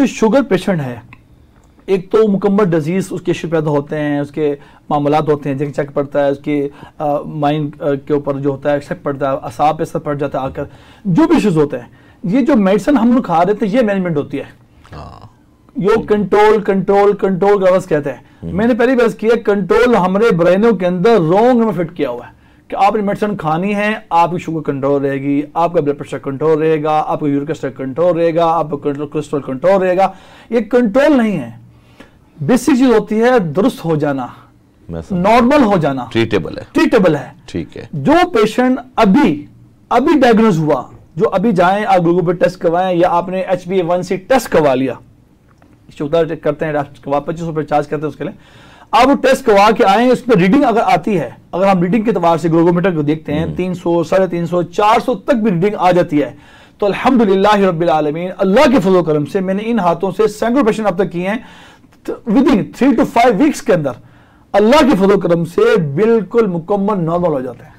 जो sugar patient है, एक तो मुकम्मल डिजीज उसके इश्यू पैदा होते हैं, उसके मामलात होते हैं, जैसे चेक पड़ता है, उसके माइंड के ऊपर जो होता है इफेक्ट पड़ता है, असाब पे सब पड़ जाता है, आकर जो भी इश्यूज होते हैं, ये जो मेडिसिन हम लोग खा रहे थे ये मैनेजमेंट होती है। योग कंट्रोल कंट्रोल कंट्रोल का कहते हैं, मैंने पहली बार किया कंट्रोल हमारे ब्रेनों के अंदर रॉन्ग में फिट किया हुआ है कि आपने मेडिसिन खानी है, आपकी शुगर कंट्रोल रहेगी, आपका ब्लड प्रेशर कंट्रोल रहेगा, आपका यूरिक एसिड कंट्रोल रहेगा, आपका कोलेस्ट्रॉल कंट्रोल रहेगा। ये कंट्रोल नहीं है, बेसिक चीज होती है दुरुस्त हो जाना, नॉर्मल हो जाना, ट्रीटेबल है, ट्रीटेबल है, ठीक है। जो पेशेंट अभी अभी डायग्नोज हुआ, जो अभी जाएं आप ग्लूकोबेट टेस्ट करवाएं या आपने HbA1c टेस्ट करवा लिया, शुगर करते हैं 2500 रुपये चार्ज करते हैं उसके लिए, आप वो टेस्ट करवा के आए, उसमें रीडिंग अगर आती है, अगर हम रीडिंग के तवार से ग्लूकोमीटर को देखते हैं 300 350 400 तक भी रीडिंग आ जाती है, तो अल्हम्दुलिल्लाह रब्बिल आलमीन, अल्लाह के फजल करम से मैंने इन हाथों से सैकड़ों पेशेंट अब तक किए हैं, विद इन 3 to 5 वीक्स के अंदर अल्लाह के फजल करम से बिल्कुल मुकम्मल नॉर्मल हो जाते हैं।